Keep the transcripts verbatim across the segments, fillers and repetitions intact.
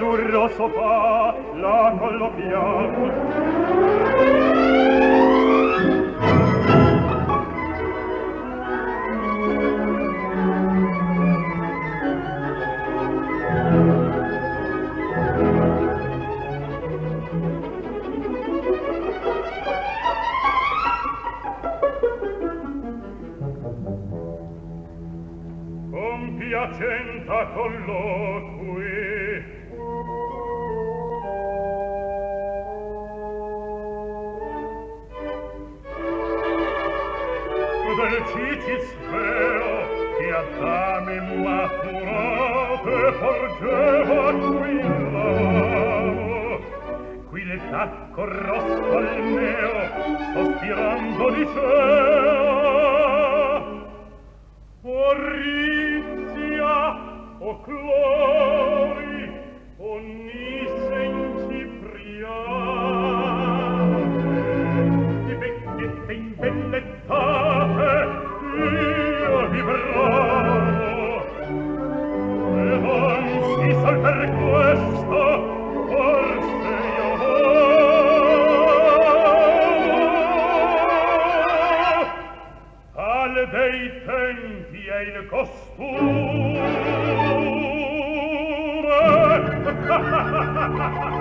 l'azzurro sofà, la colloquiamo. Compiacenta colloqui. Del cicis vero che adame maturate porgeva qui l'amo, qui l'età corrosso al meo sospirando dicea: o rizia, o clori, o nisen cipriate, di vecchiette imbellettate. Per questo forse io vado, tale dei tempi è il costume. Thank you.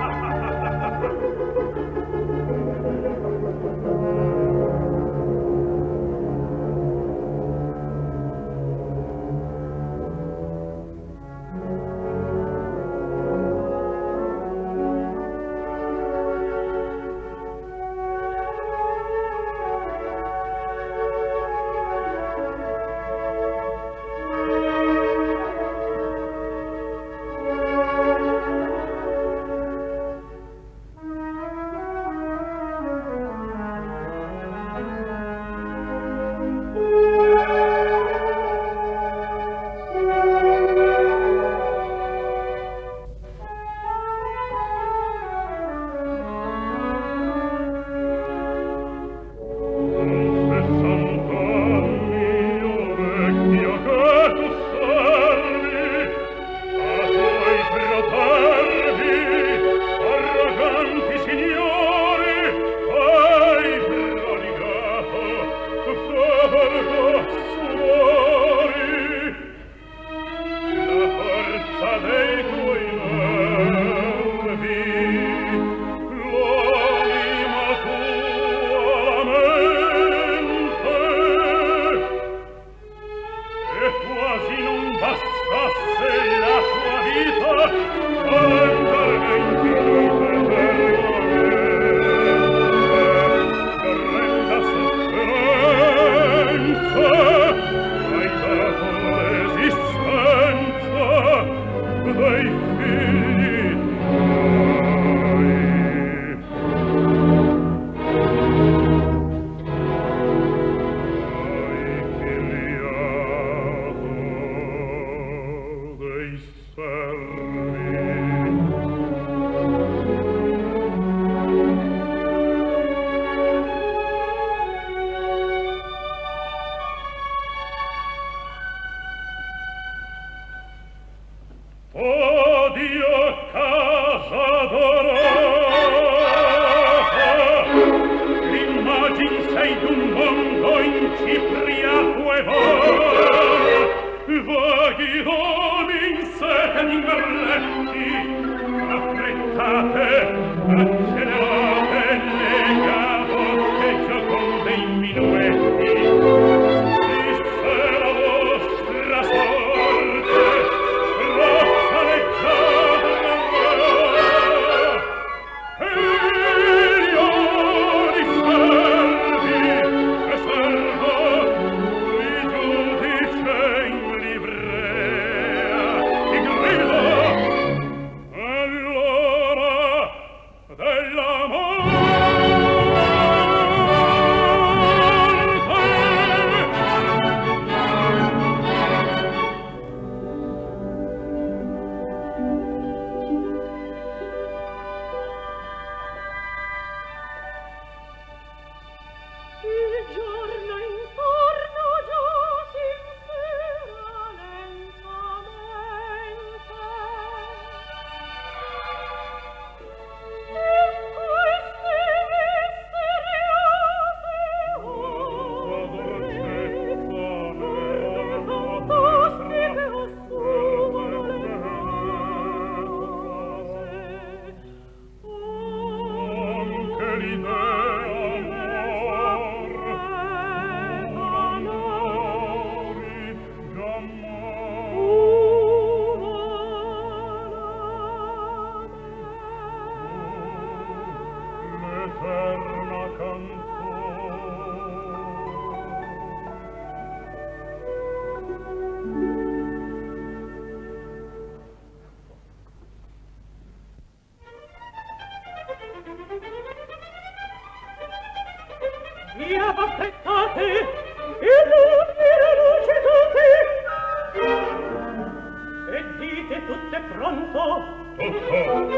Avete tutte pronto? Tutto!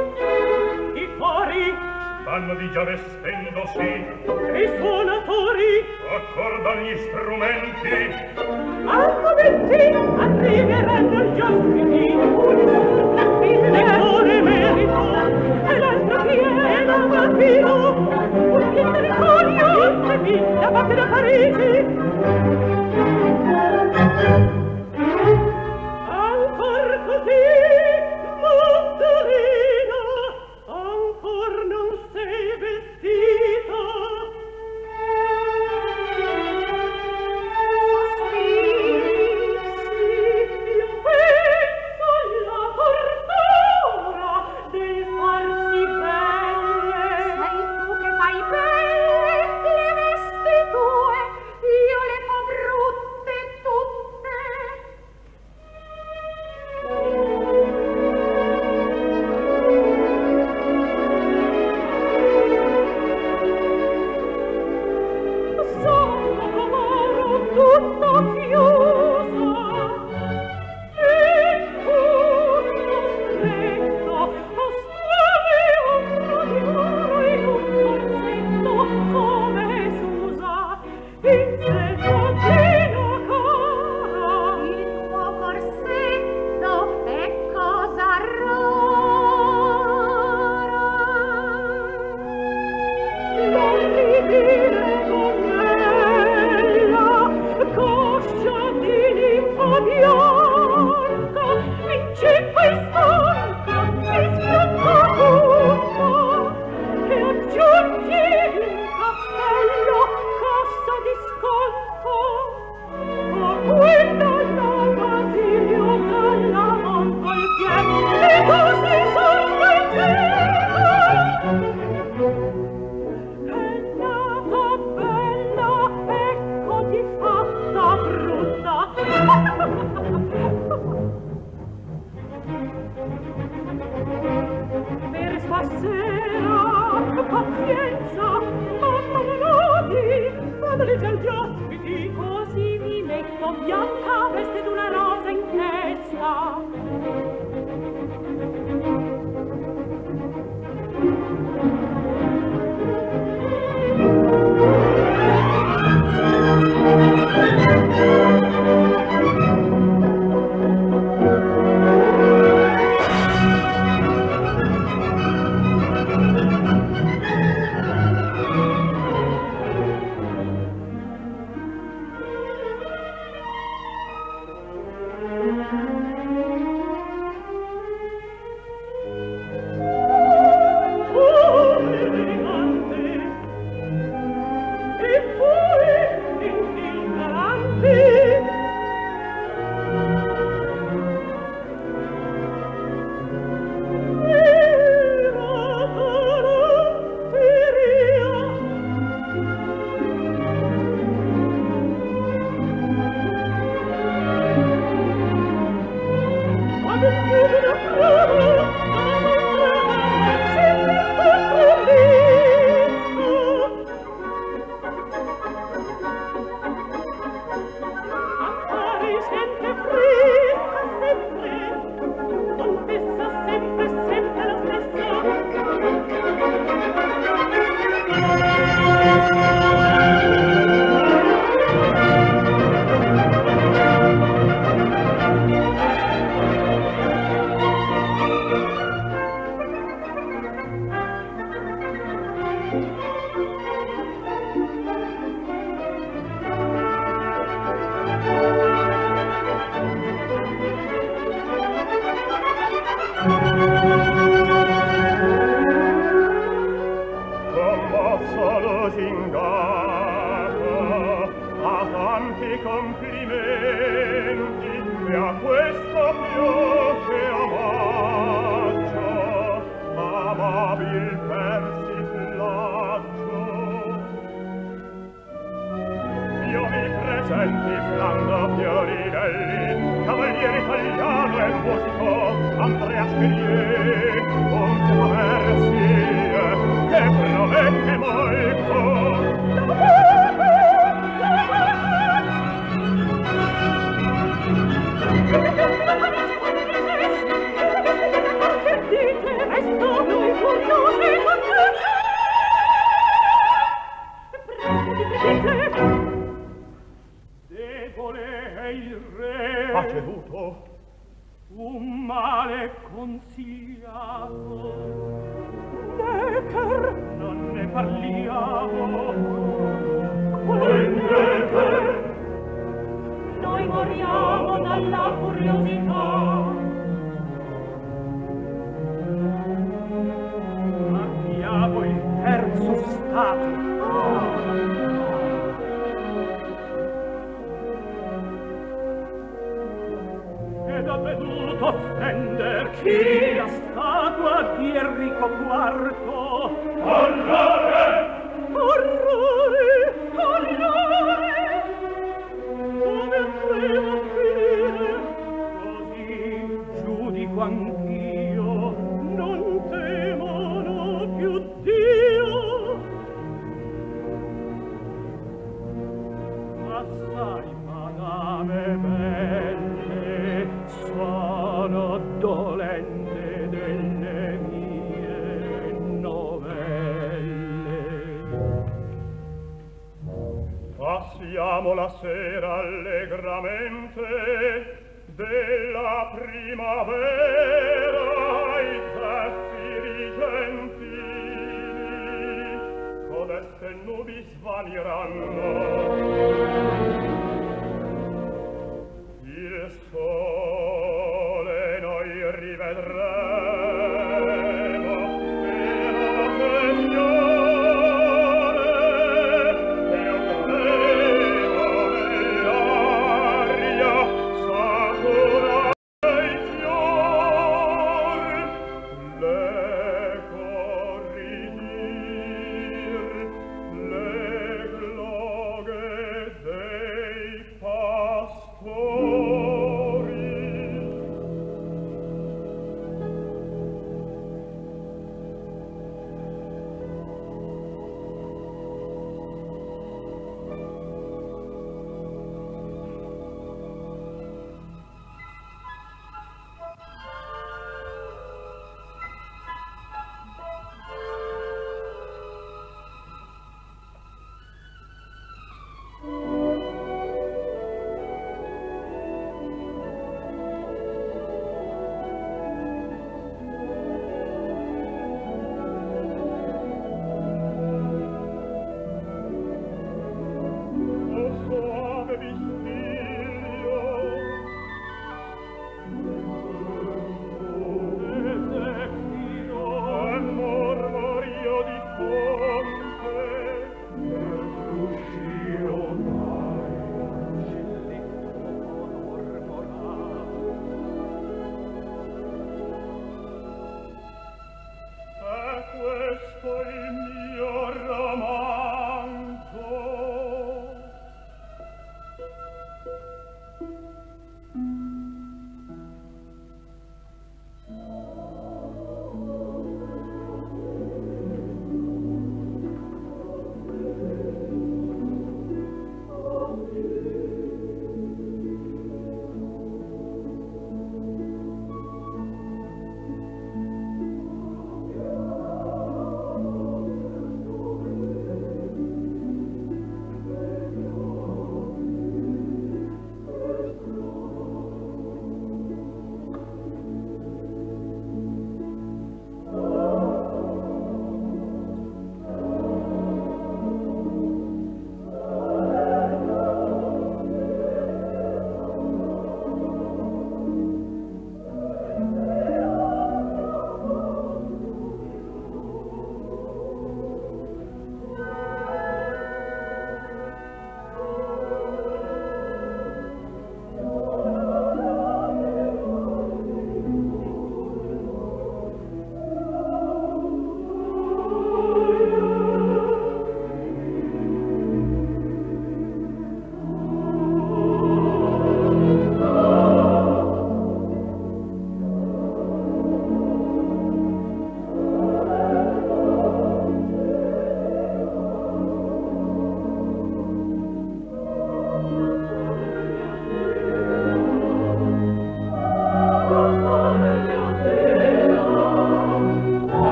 I fori vanno di già vestendosi. I suonatori accordano gli strumenti. Al momento arriveranno gli ospiti. L'ettore e merito e l'altro piede da bambino. Un intercolio e mille vacche da Parigi. Andrea Chénier, controversie, che promette molto. bevuto un male consigliato, né per non ne parliamo, né per noi moriamo dalla curiosità. Abbiamo il terzo stato. Offender chi la statua di Enrico quarto. Orrore! Orrore! Orrore! Come andremo a finire? Così giudico anch'io, non temono più Dio. Ma sai, madame belle, so dolente delle mie novelle. Passiamo la sera allegramente della primavera ai tratti rigentili, codeste nubi svaniranno, il sole vedremo e la Signore e un devo nell'aria satura il fior le corridir le gloghe dei pastori.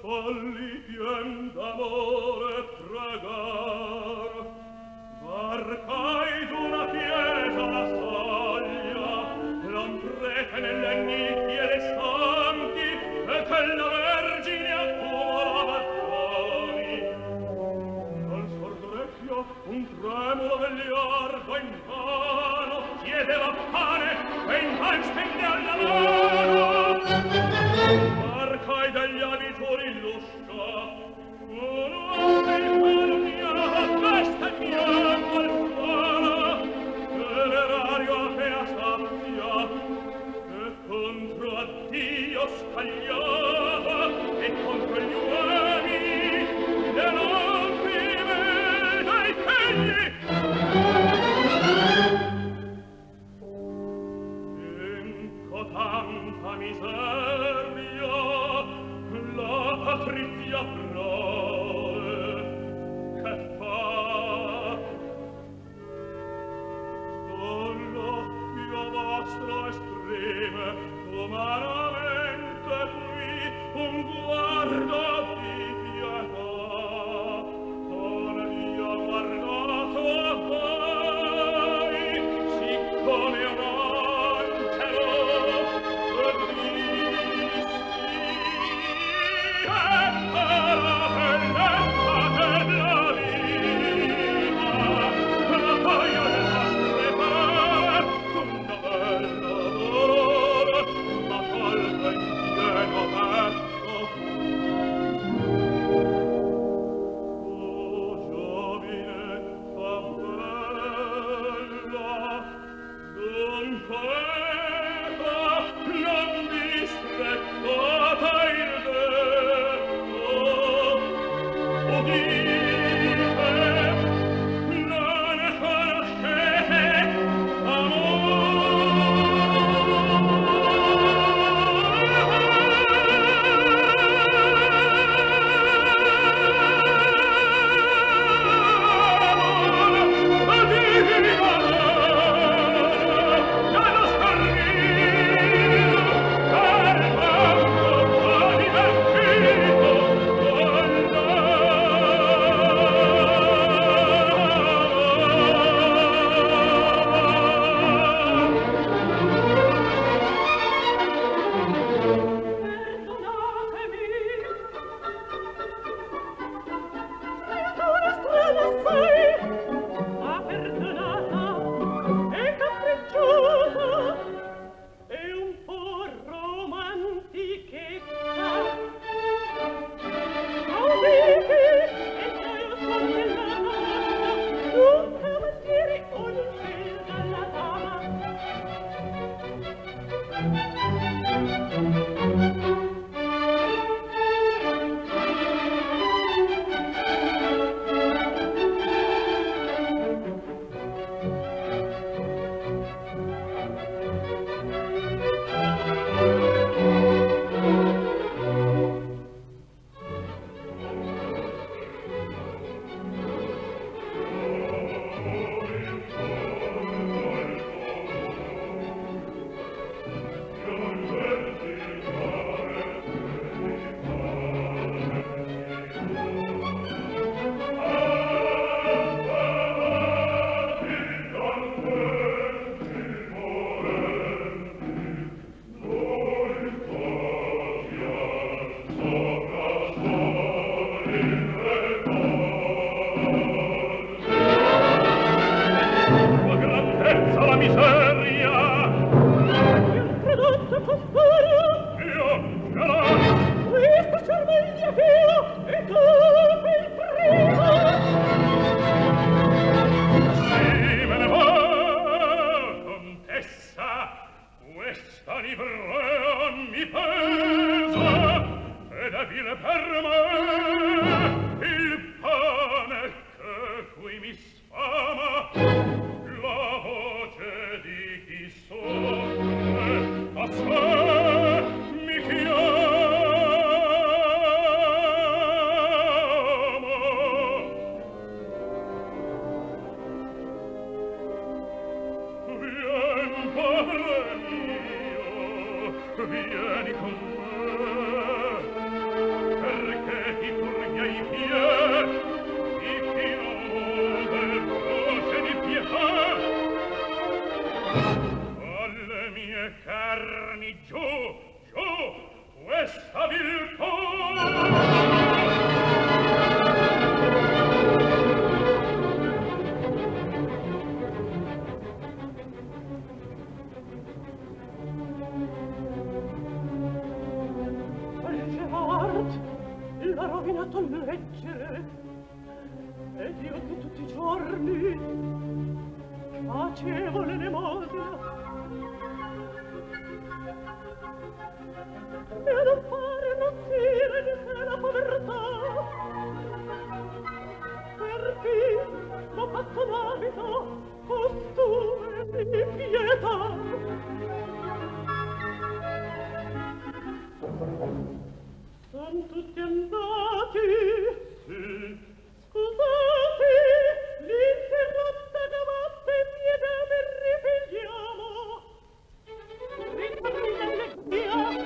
Folli pien d'amore tragar un tremulo vegliardo in mano chiedeva pane e in tal spende alla mano arcai dagli abitori l'uscia uno del mano mia veste e bianco al fara che l'erario avea sappia e contro a Dio scagliava e contro gli uomini de loro Cinco tanta miseria la patrizia proe che fa con l'occhio vostro estreme umanamente qui un guardo di piacevole nemosina, e ad affare nazzire di sé la povertà, per chi non fatto d'abito costume di pietà. Son tutti andati, sì, scusate, l'interrotta gavatta e pietà per ripigliamo.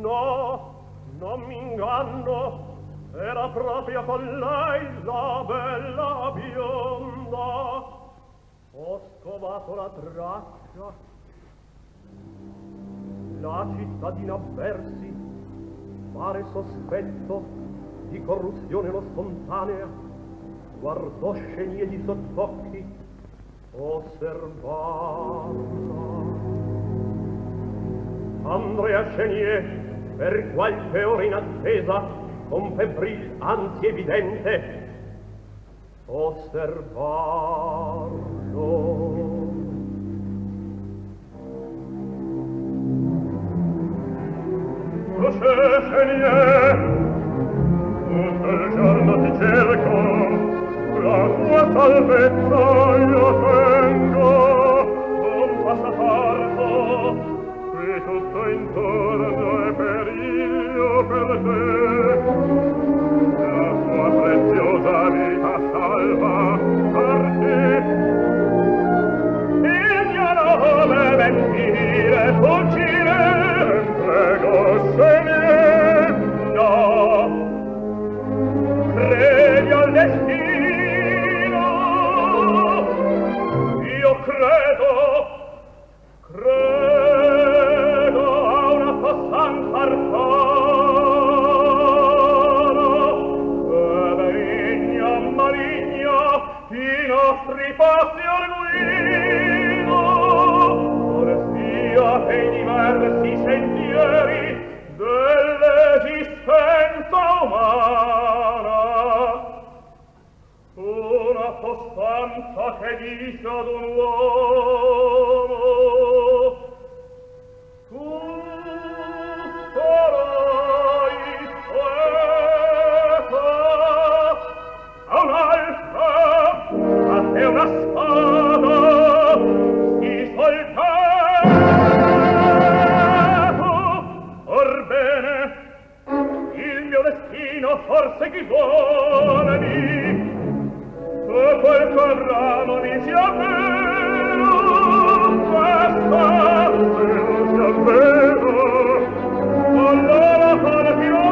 No, non mi inganno, era proprio con lei la bella bionda. Ho scovato la traccia, la cittadina avversi, pare sospetto di corruzione non spontanea, guardò Chénier di sott'occhi, osservata. Andrea Chénier, per qualche ora in attesa, con febbrile ansia evidente, osservarlo. Luce Chénier, tutto il giorno ti cerco, la tua salvezza io tengo, un passaporto, qui tutto intorno è periglio per te, la tua preziosa vita salva per te. Il mio nome mentire, fuggire, prego, Chénier, no, credi al destino, io credo, credo a una possan partana, benigna, maligna, i nostri passi orguino, orestia e diversi sentieri, dell'esistenza umana, una costanza che dice ad un uomo tu sarai poeta, a un'altra a te una spada si soltà. Forse chi vuolemi, se quel corramo mi sia vero, questa se non sia vero, allora partirò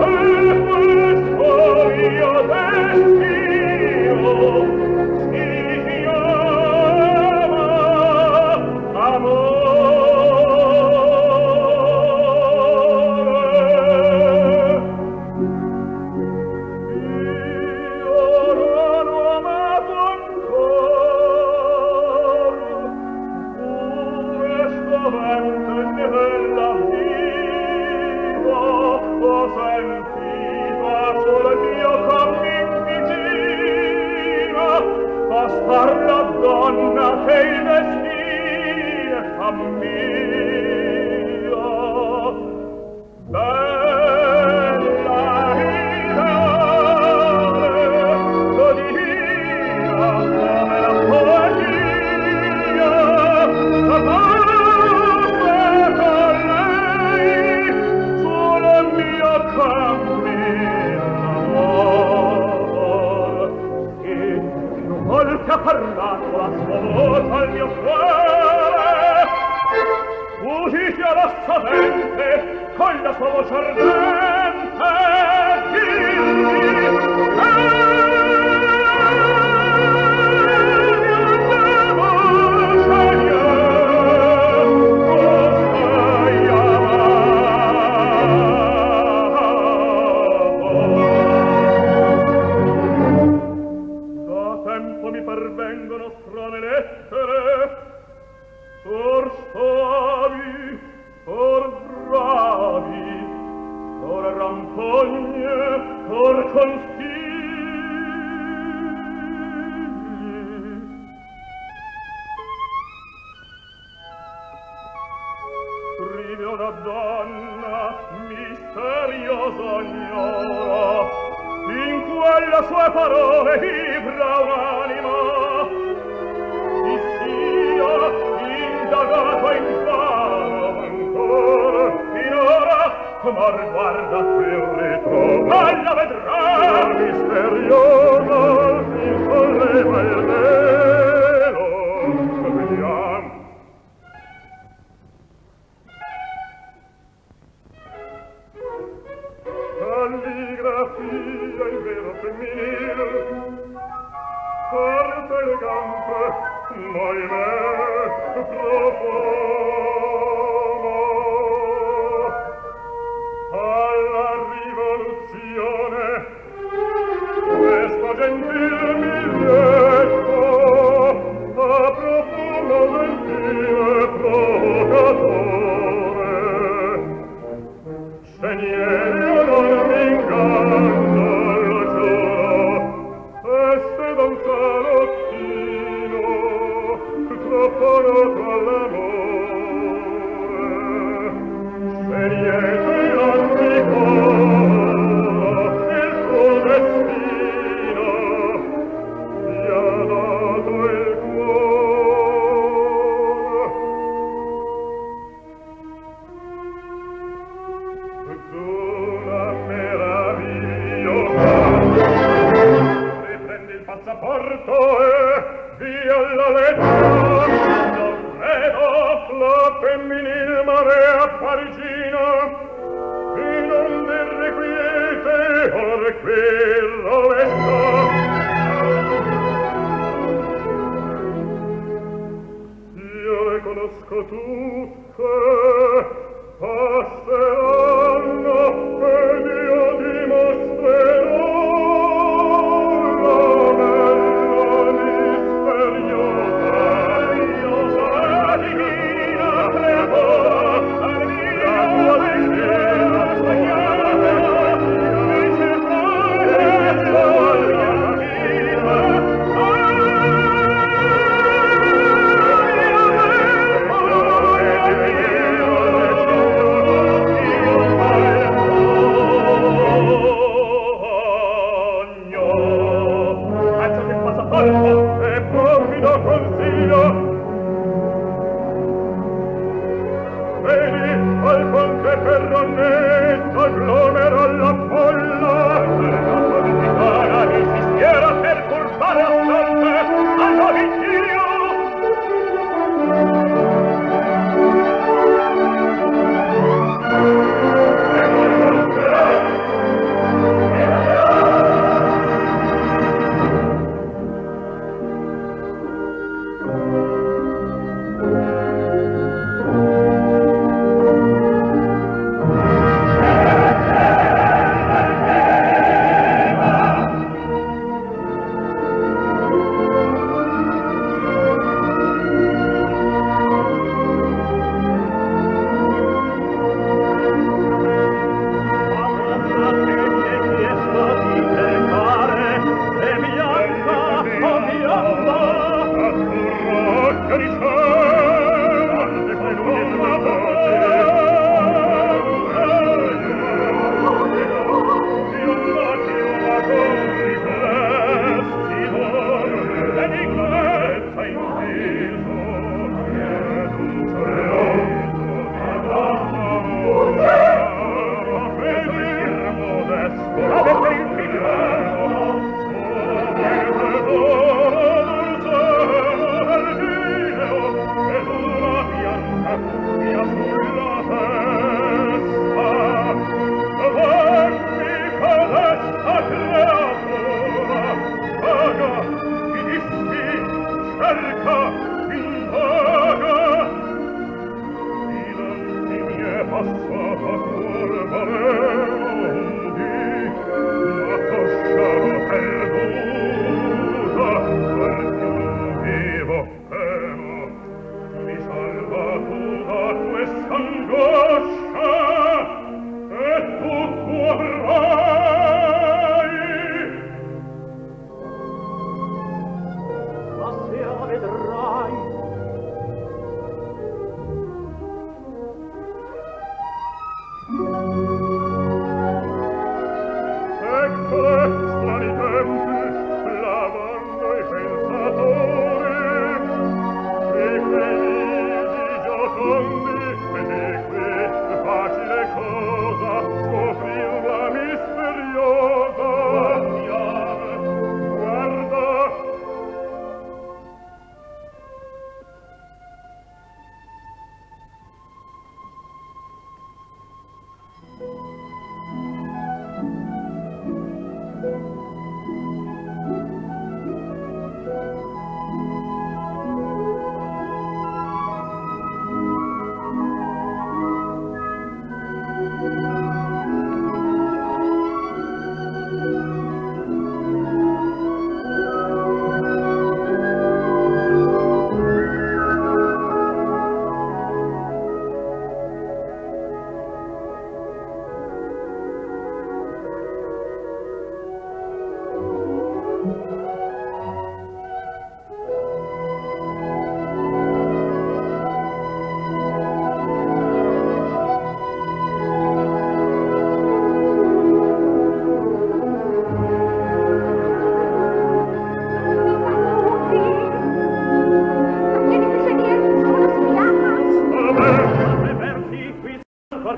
e questo mio destino si chiama amore.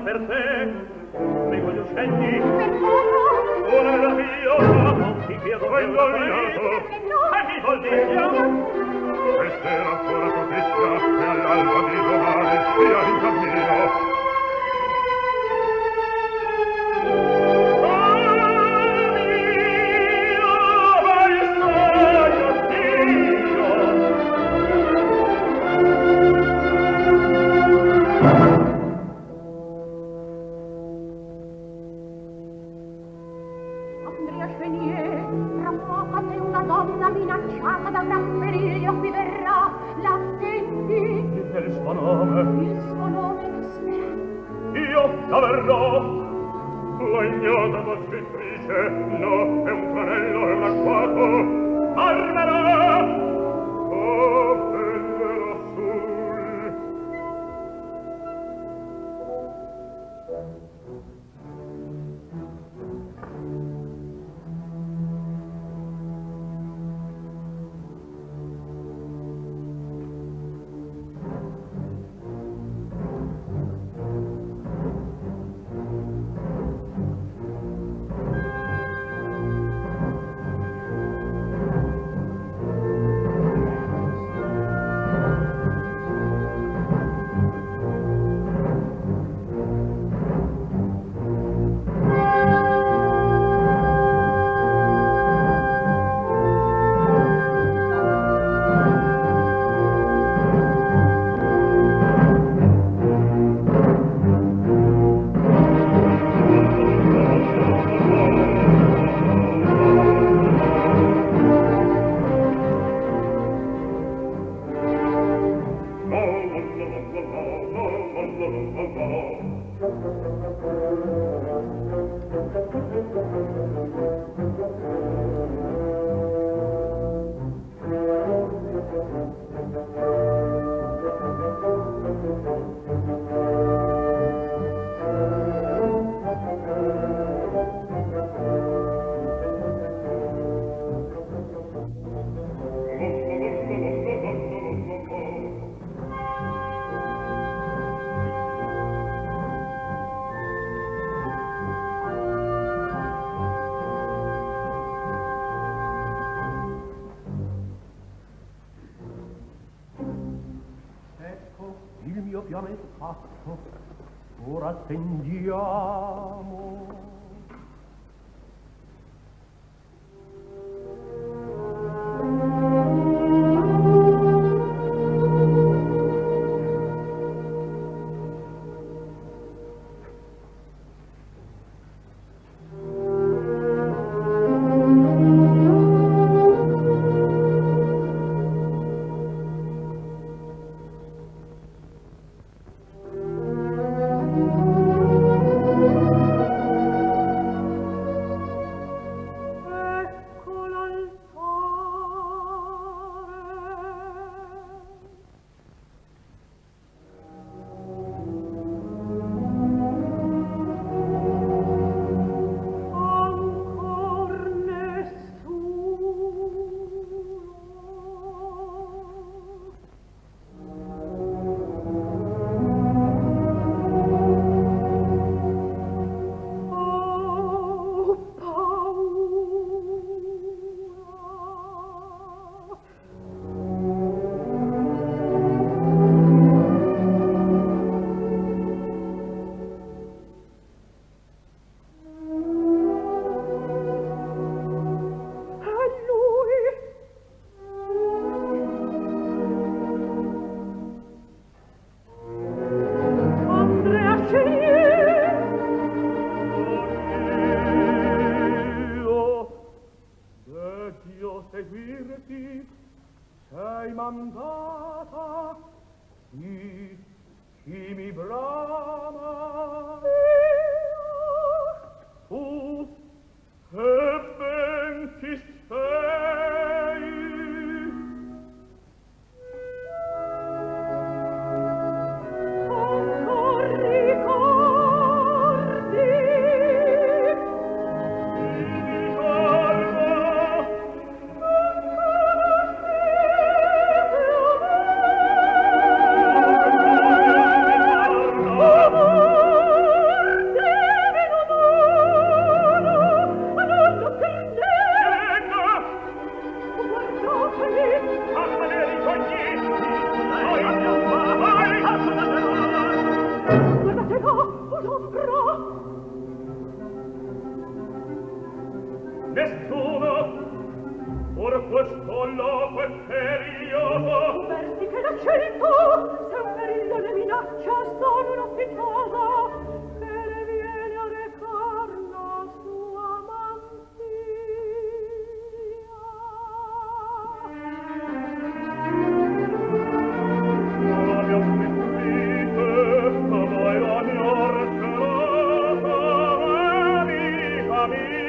per te, mi voglio scendi, ora la viola non ti chiedo regolito, e mi colpiglia, questa è la tua profezia, e all'alba di domani sia in cammino. Andrea Chénier, tra poco se una donna minacciata da gran periglio qui verrà, la senti? Il suo nome, il suo nome lo spera. Io la verrò, la ignota pacifice, no, è un tranello, è un acquato, armerà, o prenderà sul... Il mio piano fatto, ora attendiamo. Seguirti sei mandata, sì, chi mi brama, tu che ben ci sei. Oh, nessuno or questo loco è periodo. Versi che la certù se un perillo le minaccia sono una pietosa che le viene a recar la sua mantia. La mia smittite sta voi la mia orcerata amica mia.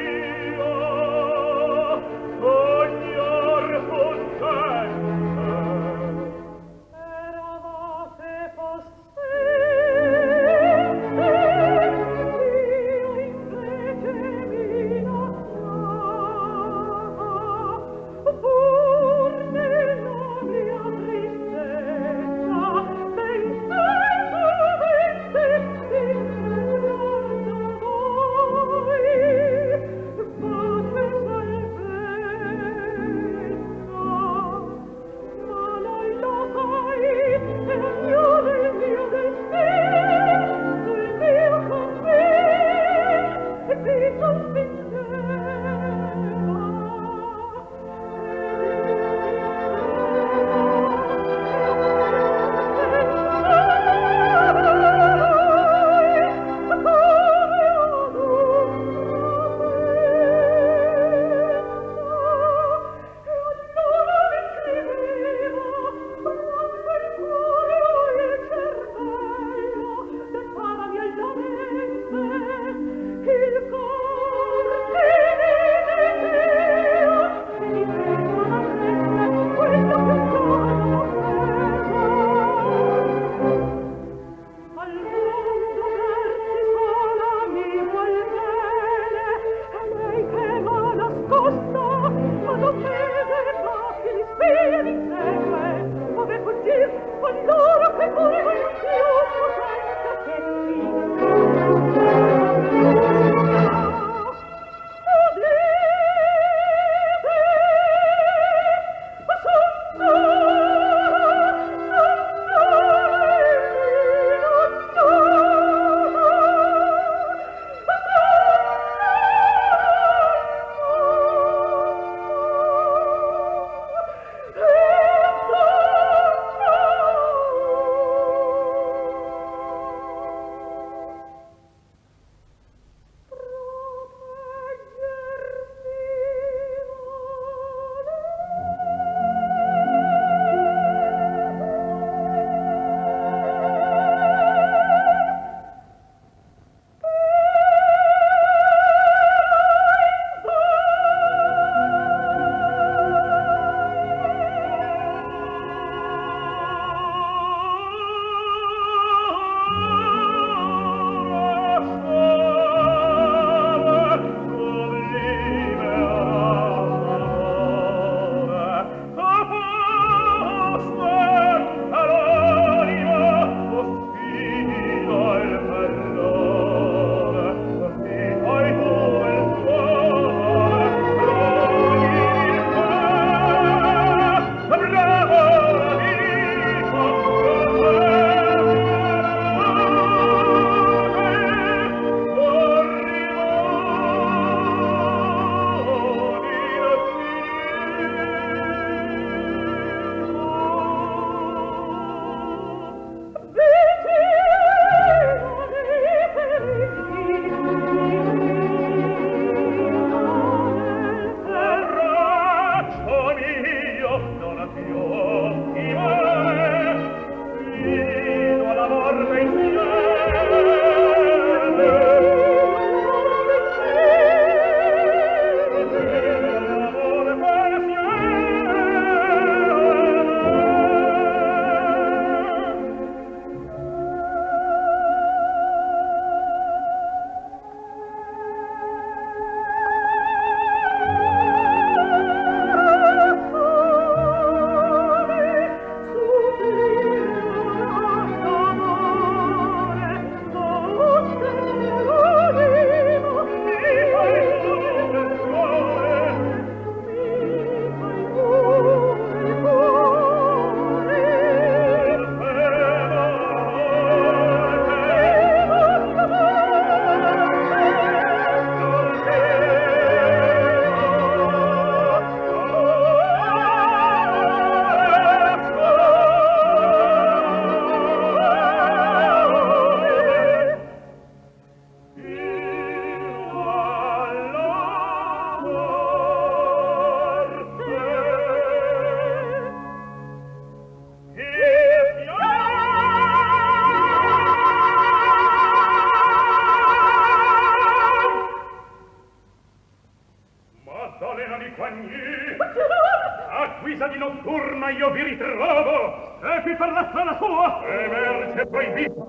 emerge poi vita.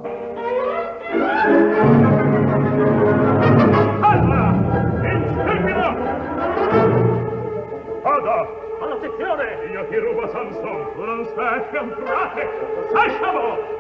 Alla! Inseguila! Ada! Alla sezione! Io ti rubo Samson! Non sei comprate! Sasciamo!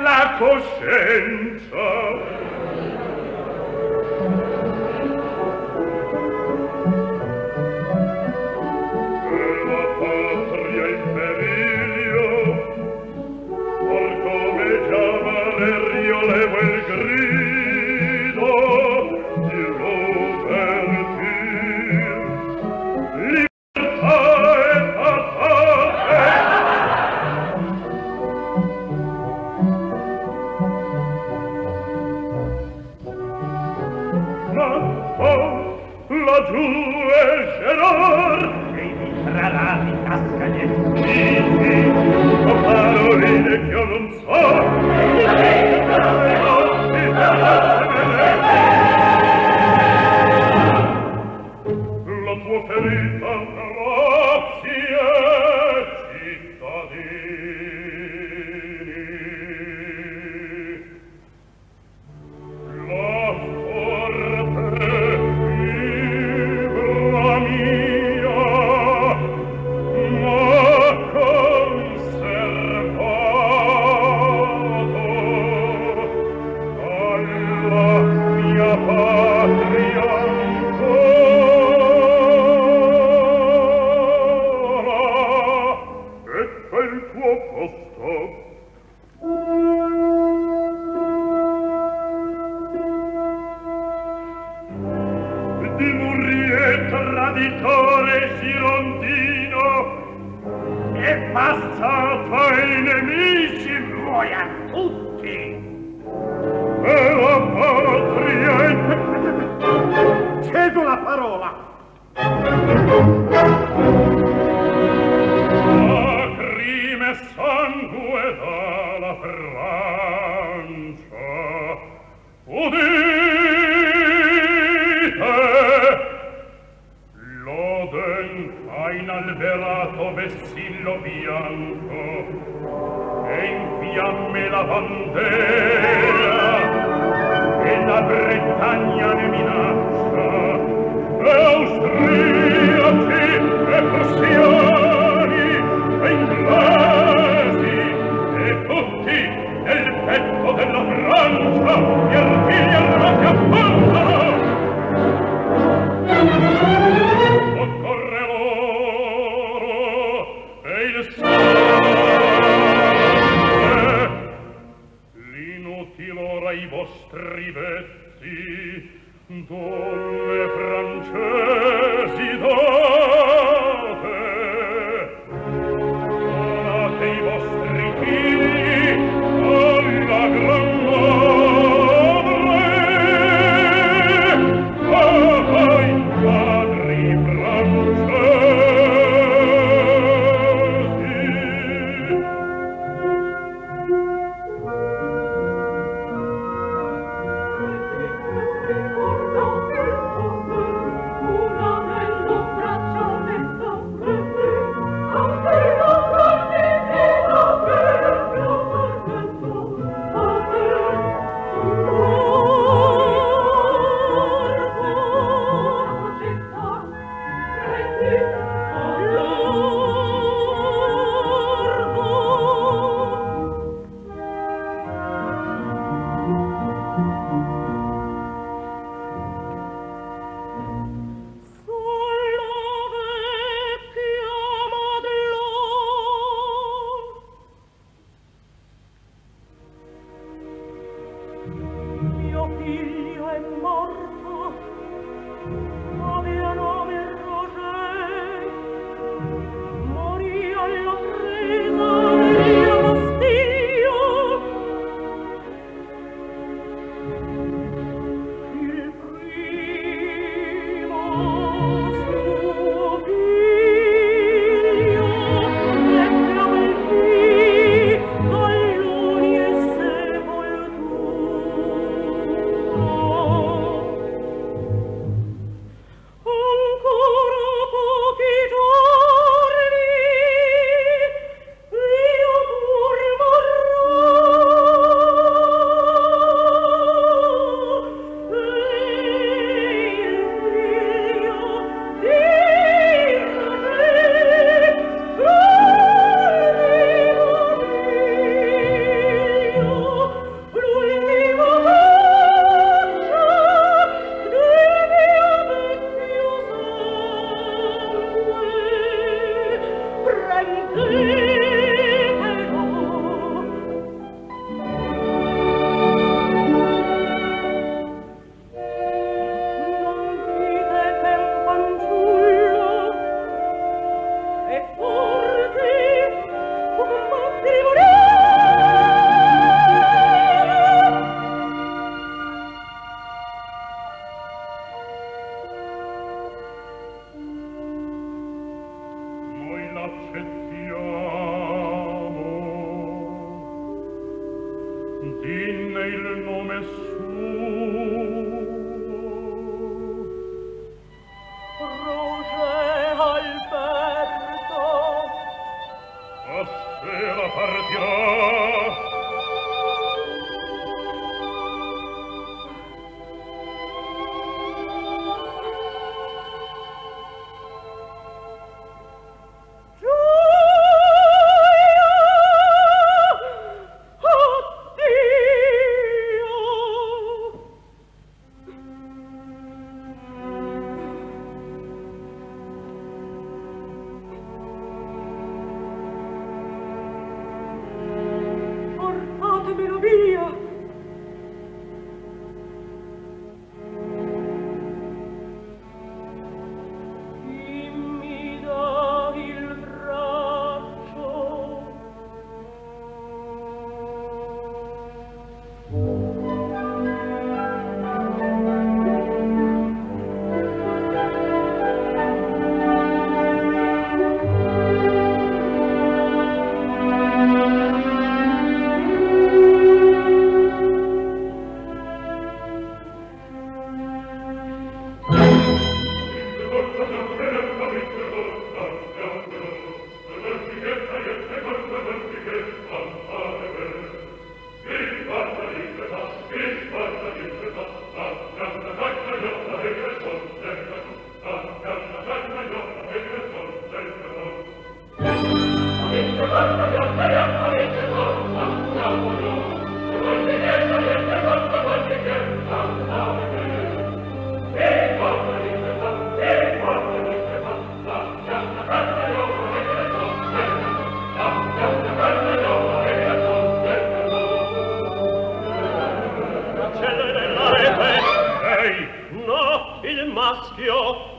La forza Murriel traditore girondino è passato ai nemici, vuoi a tutti e la patria. Cedo la parola. Lacrime e sangue dalla Francia, udite inalberato vessillo bianco e in fiamme la bandiera e la Bretagna ne minaccia e austriaci e prussiani e inglesi e tutti nel petto della Francia gli artigli armati appanzano. I vostri vetti, donne francesi, date, donate i vostri figli alla gran madre, a voi padri francesi.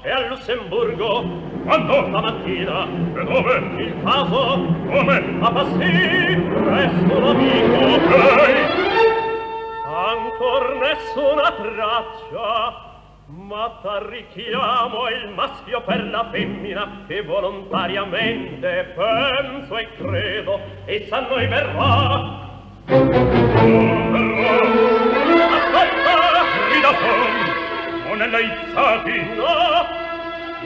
e al Lussemburgo, quando la mattina, e dove il caso, come a passi, presso l'amico, ehi, ancor nessuna traccia, ma t'arrichiamo il maschio per la femmina che volontariamente penso e credo, e sa noi verrà. Aspetta, grida son, monella izzati, no,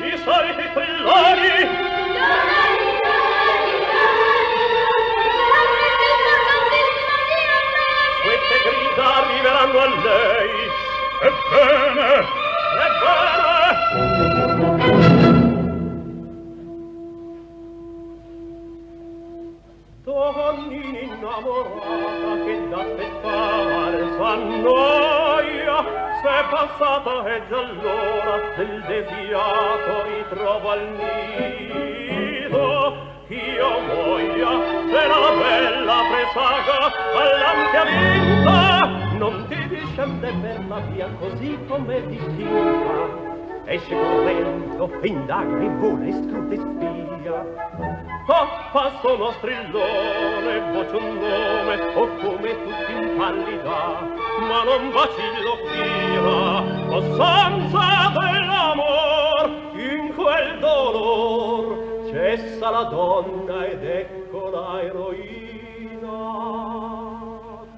i soliti trilloni. Queste grida arriveranno a lei. Ebbene, donnina innamorata che d'aspettare s'annoia, se passata è già l'ora del desiato ritrova al nido. Io muoia, se la bella presaga all'ampia vita non ti discende per la via così come distinta. Esce correndo, indaga, invola, istruta e spia. Oh, passa uno strillone, voce un nome, o come tutti impallida, ma non vacillo fino, possanza dell'amor, in quel dolor cessa la donna ed ecco la eroina.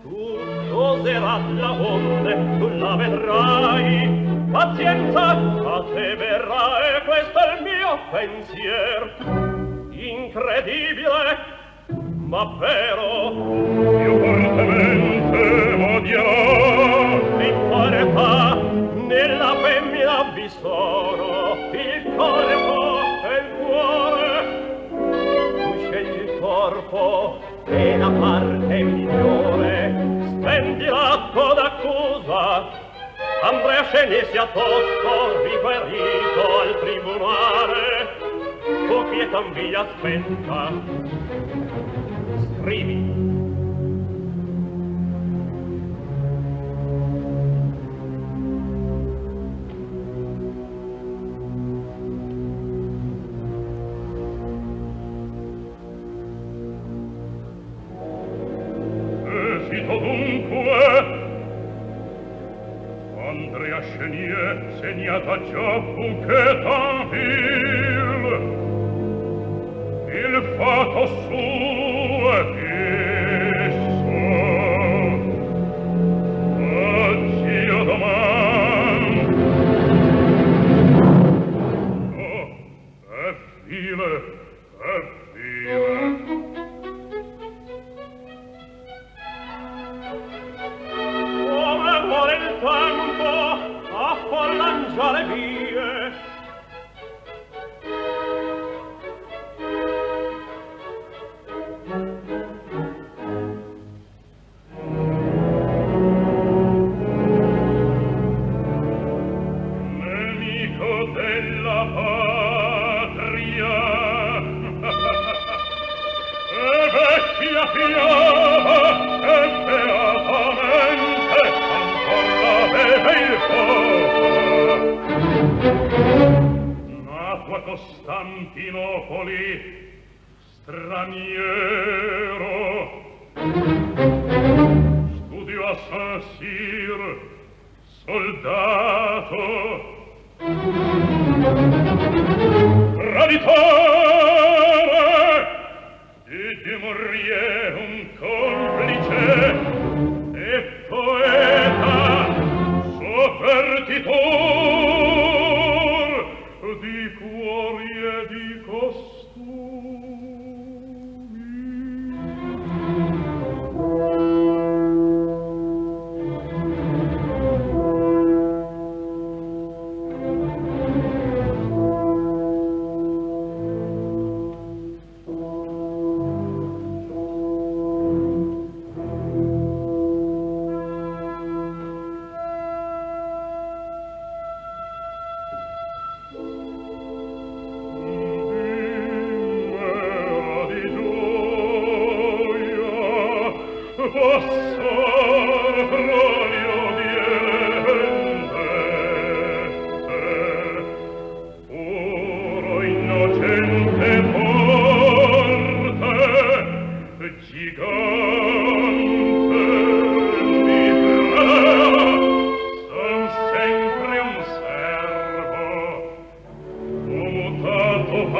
Tu oserà la fonte, tu la vedrai, pazienza, a te verrà e questo è il mio pensier. Incredibile, ma vero, più fortemente odierò. In parità, nella femmina vi sono il corpo e il cuore. Tu scegli il corpo e la parte migliore, spendi l'atto d'accusa. Andrea Chénier sia tosto riferito al tribunale, tu pietà via aspetta, scrivi. Esito dunque, Andrea Chénier, segnata già fu che tanvil, il fato suo è fisso, oggi o domani. Oh, è file, è file. Affollangia le vie. Nemico della patria e vecchia fiaba e beatamente ancora beve il fuoco. Nato a Costantinopoli, straniero, studiò a Saint-Cyr, soldato, traditore, di morire un complice e poeta, sovvertitore di cuori e di costumi. Thank you. Io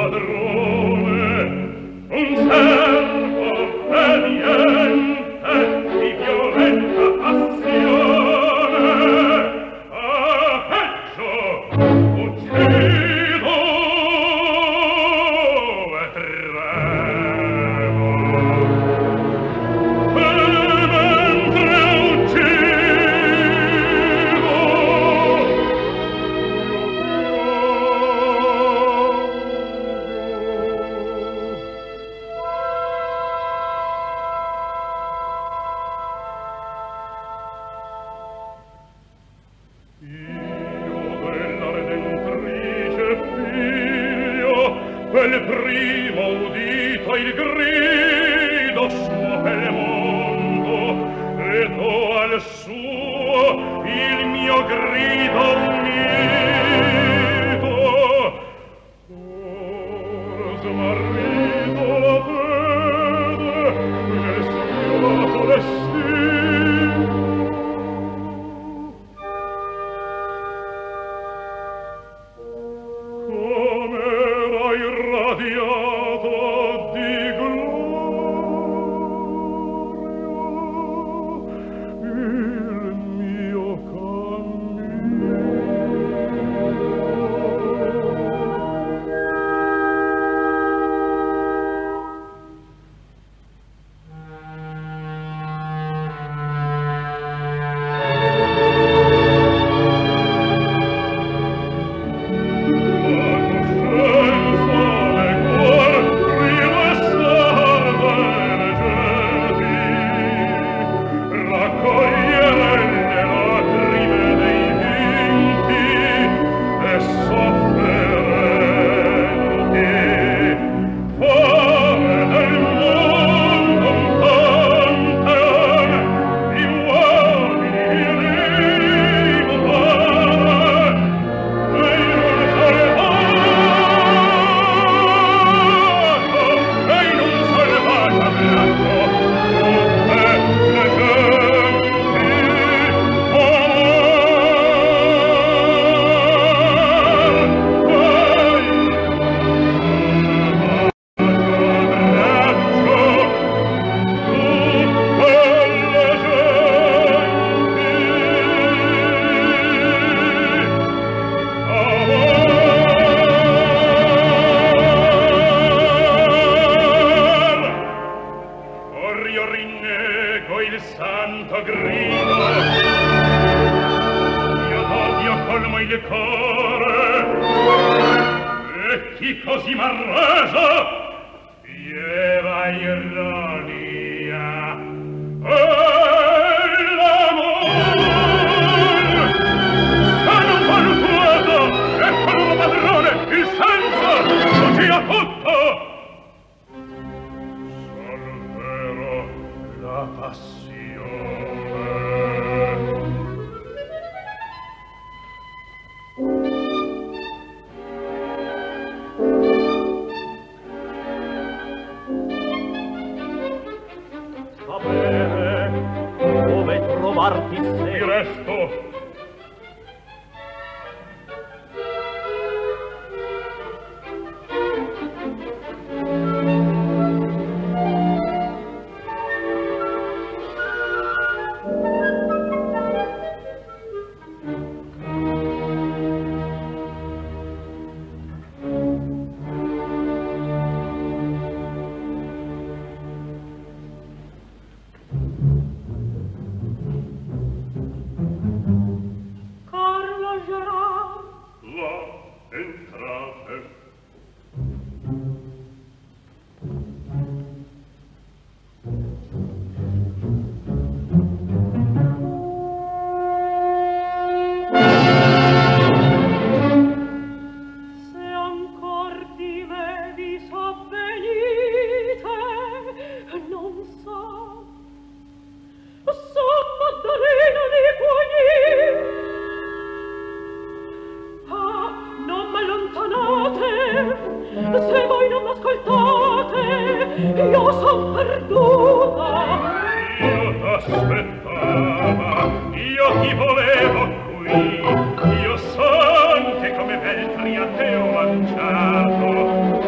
sante come veltri a te ho lanciato.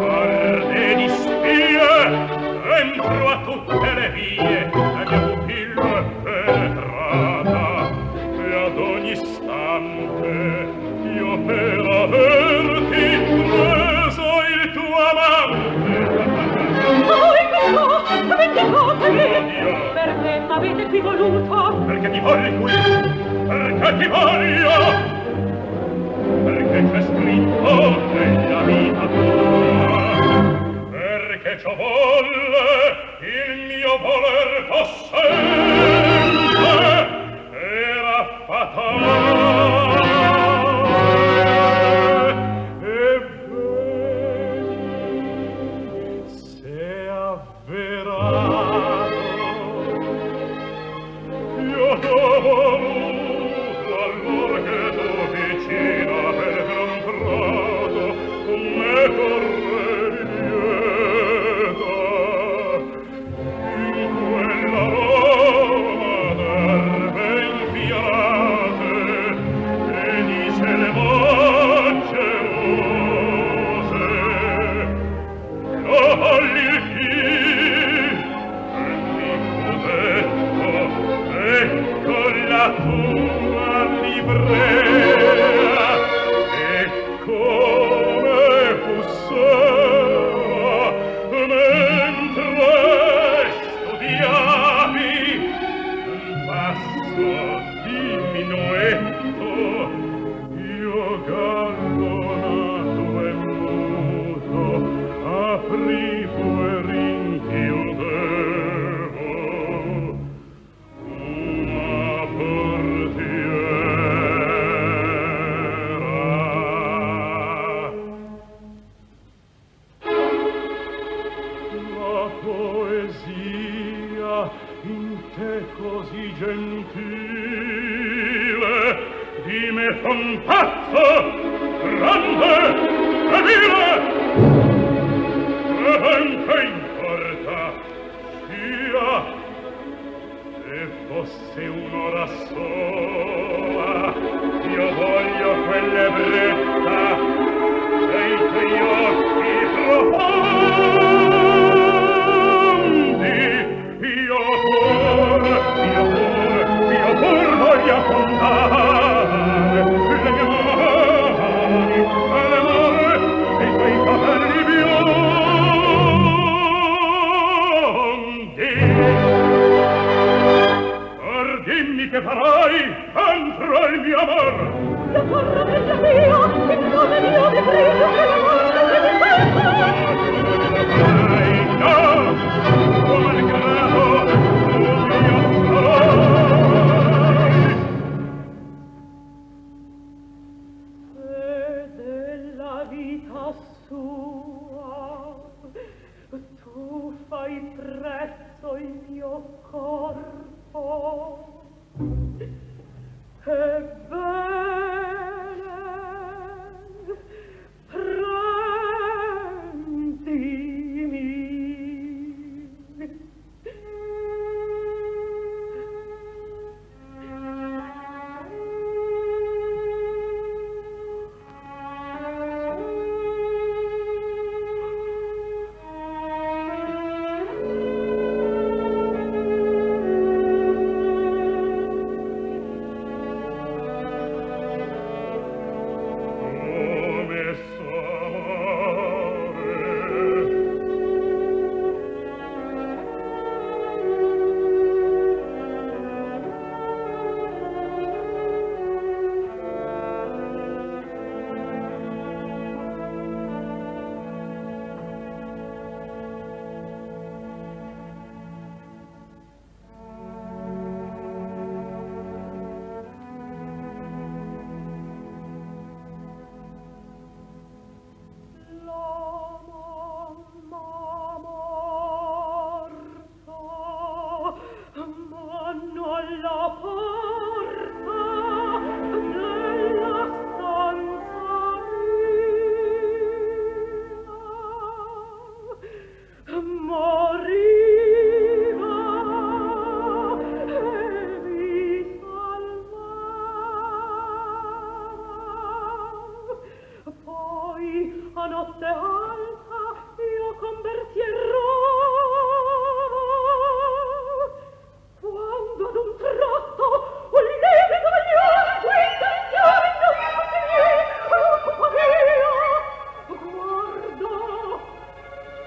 avete qui voluto? Perché ti voglio qui, perché ti voglio, perché c'è scritto nella vita tua, perché ciò volle il mio voler fosse era fatale.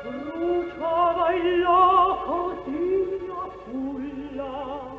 Bruciava il loco di una culla.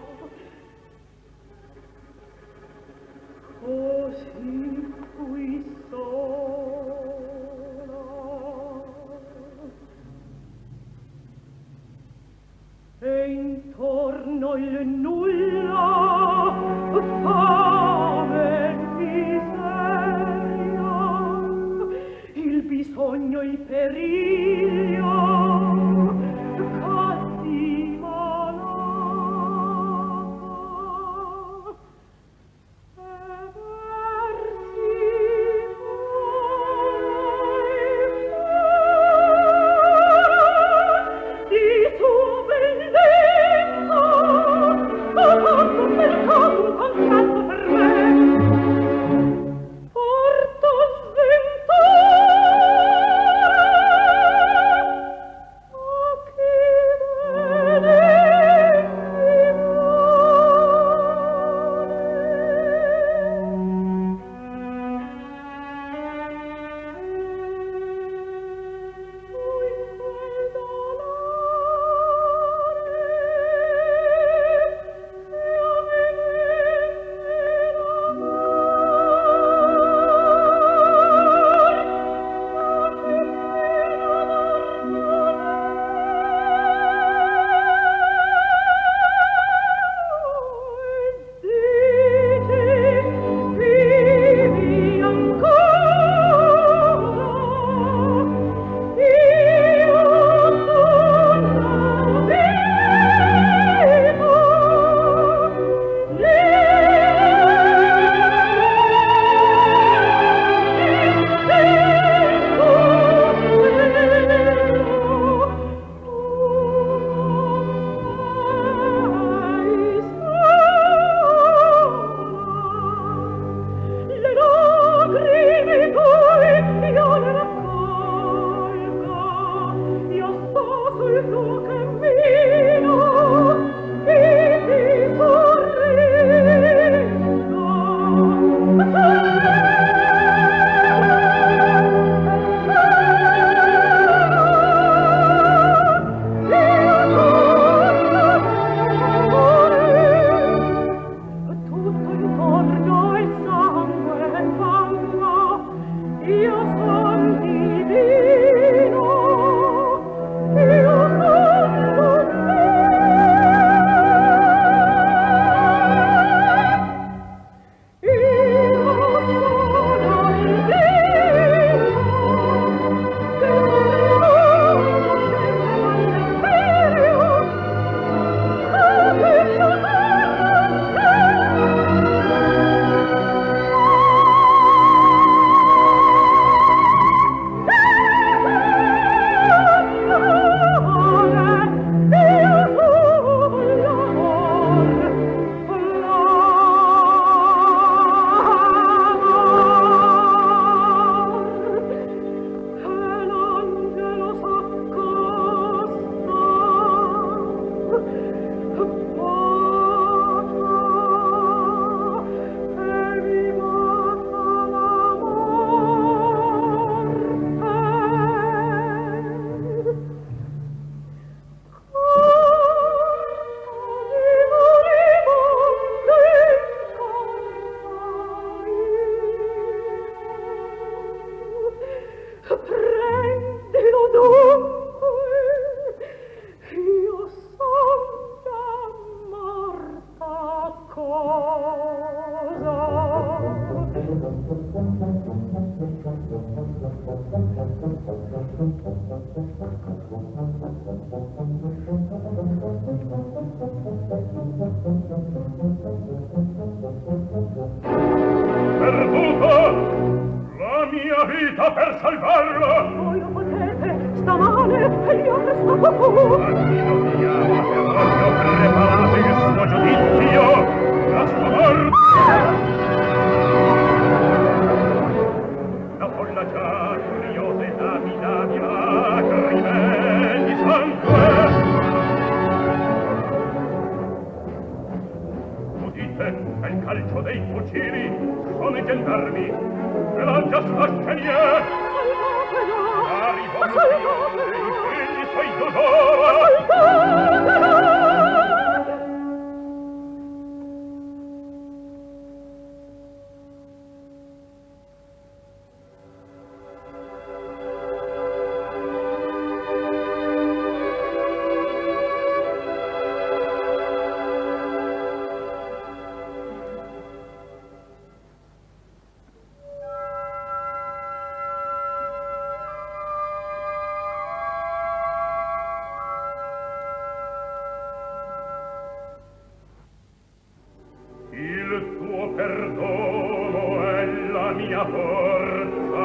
perdono è la mia forza.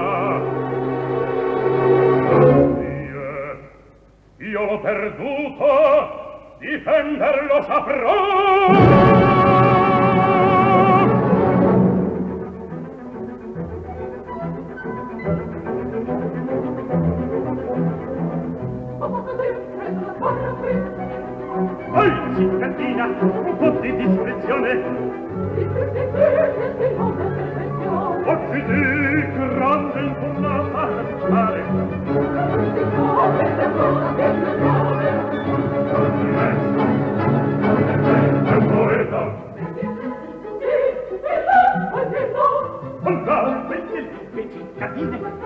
Io, io l'ho perduto, difenderlo saprò. Cittadina, un po' di discrezione. Oggi di grande infornata a fare. È poeta. Andate, queste le cittadine.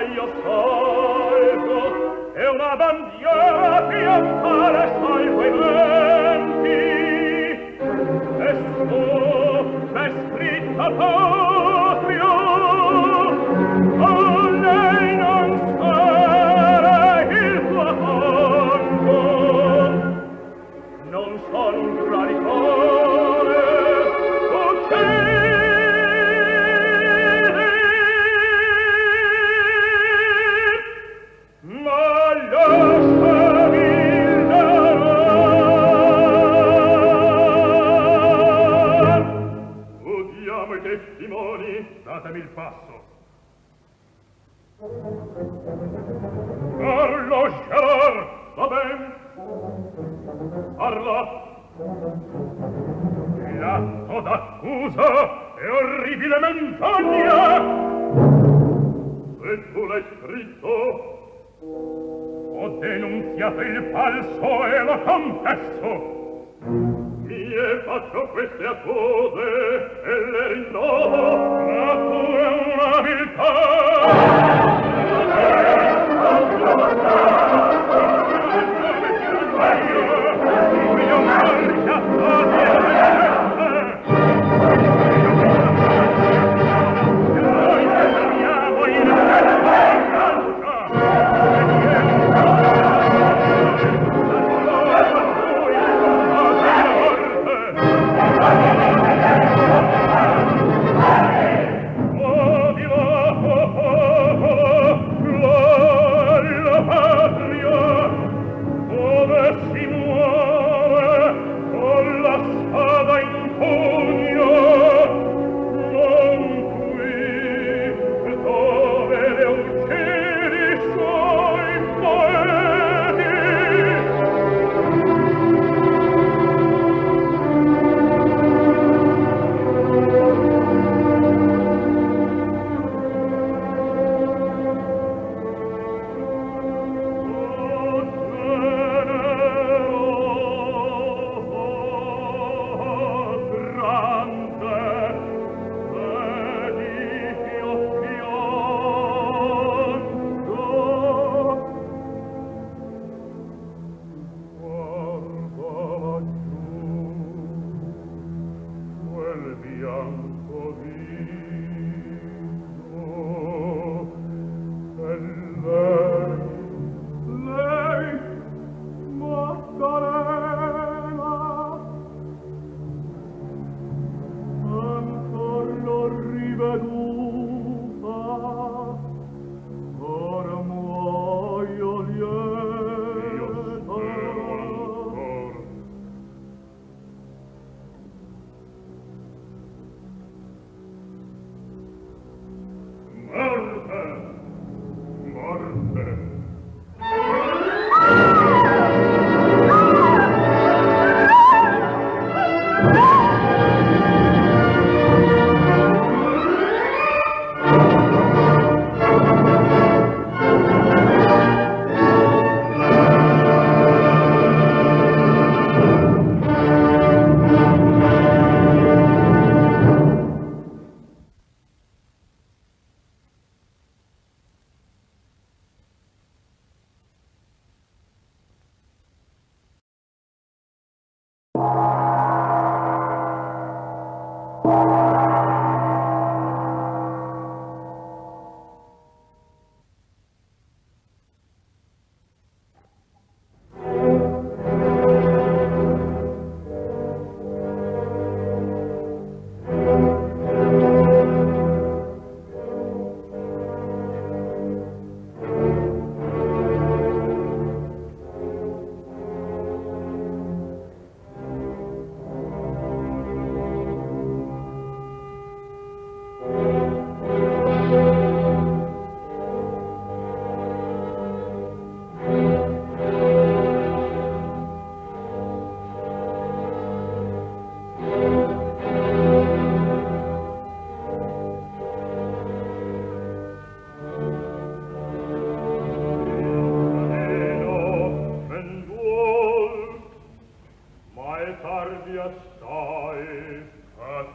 io salgo, è una bandiera che appare salvo i venti, e su c'è scritta patria, a lei non sarà il tuo fango, non son traditore. Datemi il passo. Carlo Gerard, va ben? Parla. L'atto d'accusa è orribile menzogna. Se tu l'hai scritto, ho denunziato il falso e lo confesso. Mie faccio queste accuse e le rinnovo, ma tu è una viltà.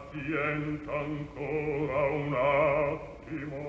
Pazienta ancora un attimo.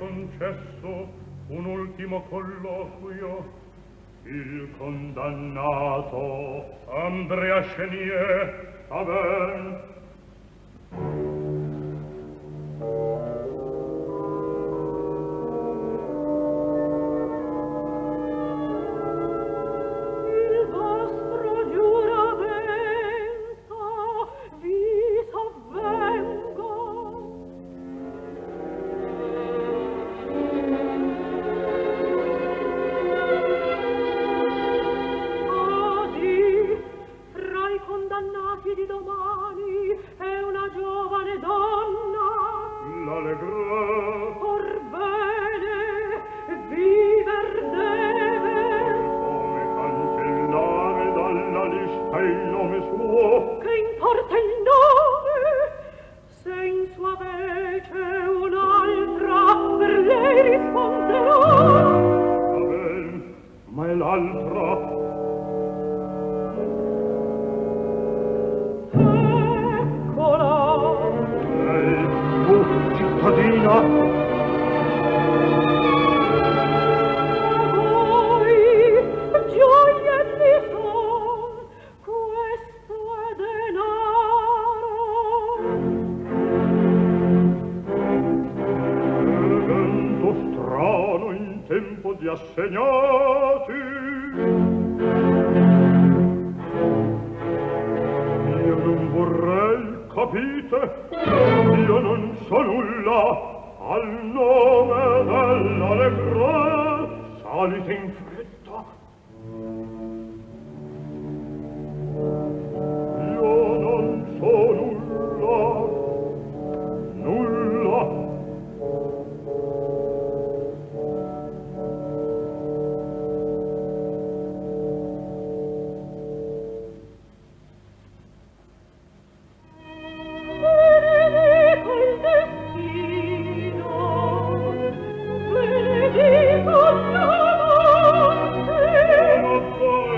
Concesso un ultimo colloquio, il condannato Andrea Chénier aver Oh,